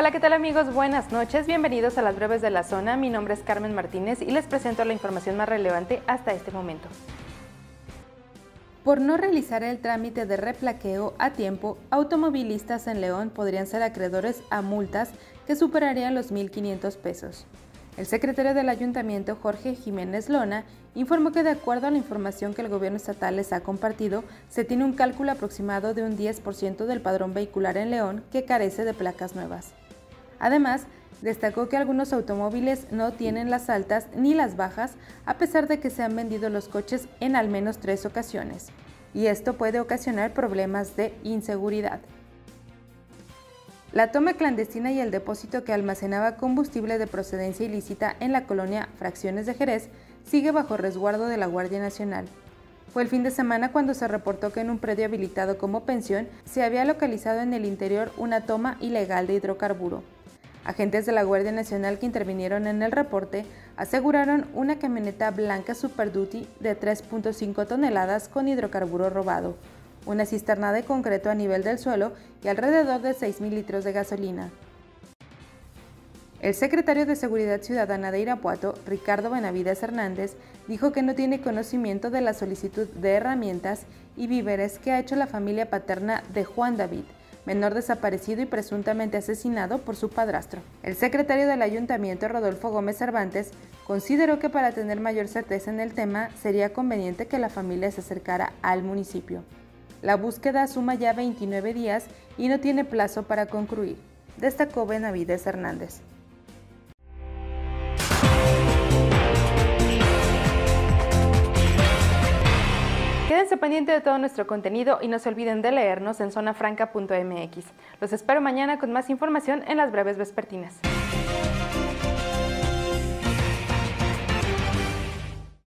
Hola, ¿qué tal amigos? Buenas noches, bienvenidos a las breves de la zona. Mi nombre es Carmen Martínez y les presento la información más relevante hasta este momento. Por no realizar el trámite de replaqueo a tiempo, automovilistas en León podrían ser acreedores a multas que superarían los 1,500 pesos. El secretario del Ayuntamiento, Jorge Jiménez Lona, informó que de acuerdo a la información que el gobierno estatal les ha compartido, se tiene un cálculo aproximado de un 10% del padrón vehicular en León que carece de placas nuevas. Además, destacó que algunos automóviles no tienen las altas ni las bajas, a pesar de que se han vendido los coches en al menos 3 ocasiones, y esto puede ocasionar problemas de inseguridad. La toma clandestina y el depósito que almacenaba combustible de procedencia ilícita en la colonia Fracciones de Jerez sigue bajo resguardo de la Guardia Nacional. Fue el fin de semana cuando se reportó que en un predio habilitado como pensión se había localizado en el interior una toma ilegal de hidrocarburo. Agentes de la Guardia Nacional que intervinieron en el reporte aseguraron una camioneta blanca Super Duty de 3.5 toneladas con hidrocarburo robado, una cisterna de concreto a nivel del suelo y alrededor de 6,000 litros de gasolina. El secretario de Seguridad Ciudadana de Irapuato, Ricardo Benavides Hernández, dijo que no tiene conocimiento de la solicitud de herramientas y víveres que ha hecho la familia paterna de Juan David, menor desaparecido y presuntamente asesinado por su padrastro. El secretario del Ayuntamiento, Rodolfo Gómez Cervantes, consideró que para tener mayor certeza en el tema sería conveniente que la familia se acercara al municipio. La búsqueda suma ya 29 días y no tiene plazo para concluir, destacó Benavides Hernández. Quédense pendiente de todo nuestro contenido y no se olviden de leernos en zonafranca.mx. Los espero mañana con más información en las breves vespertinas.